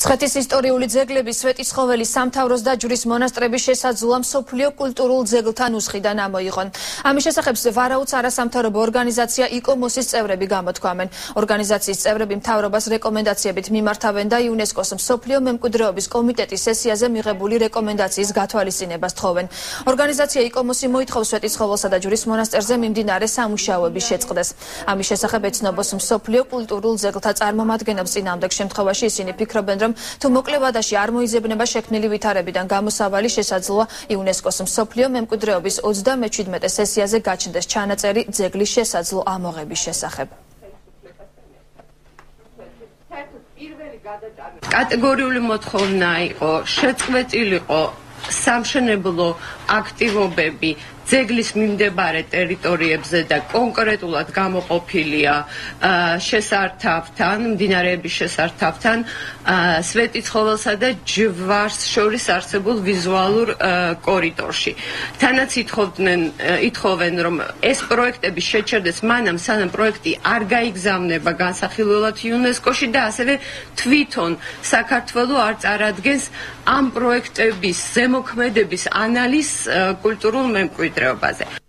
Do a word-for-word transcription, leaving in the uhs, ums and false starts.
Ცხეთის ისტორიული ძეგლების სვეტიცხოველის სამთავროს დაჯვრის მონასტრების შესაძლოა მსოფლიო კულტურულ ძეგლთან უსხიდან ამოიღონ. Ამის შესახებ ვარაუდს არასამთავრობო ორგანიზაცია იკომოსის წევრები გამოთქვამენ. ორგანიზაციის წევრები მთავრობას რეკომენდაციებით მიმართავენ და იუნესკოს მსოფლიო მემკვიდრეობის კომიტეტის სესიაზე მიღებული რეკომენდაციის გათვალისწინებას თხოვენ. ორგანიზაცია იკომოსი მოითხოვს სვეტიცხოველსა და ჯვრის მონასტერზე მიმდინარე სამუშაოების შეწყდეს. ამის შესახებ ეცნობას მსოფლიო კულტურულ ძეგლთა წარმომადგენლებს წინააღმდეგ შემთხვევაში ისინი ფიქრობენ, რომ თუ მოკლევადაში არ მოიძებნება შექმნილი ვითარებიდან გამოსავალი შესაძლოა იუნესკოს მსოფლიო მემკვიდრეობის ოცდამეჩვიდმეტე სესიაზე გაჩნდეს ჩანაწერი ძეგლის შესაძლო ამოღების შესახებ. Კატეგორიული მოთხოვნა იყო შეწყვეტილიყო სამშენებლო აქტივობები ძეგლის მიმდებარე ტერიტორიებზე და კონკრეტულად გამოყოფილია შესართავთან, მდინარეების შესართავთან, სვეტიცხოველსა და ჯვარს შორის არსებულ ვიზუალურ კორიდორში. თანაც ითხოვენ, რომ ეს პროექტები შეჩერდეს მანამ, სანამ პროექტი არ გაიგზავნება განსახილველად იუნესკოში და ასევე თვითონ საქართველო არ წარადგენს ამ პროექტების ზემოქმედების ანალიზს კულტურულ მემკვიდრეობაზე.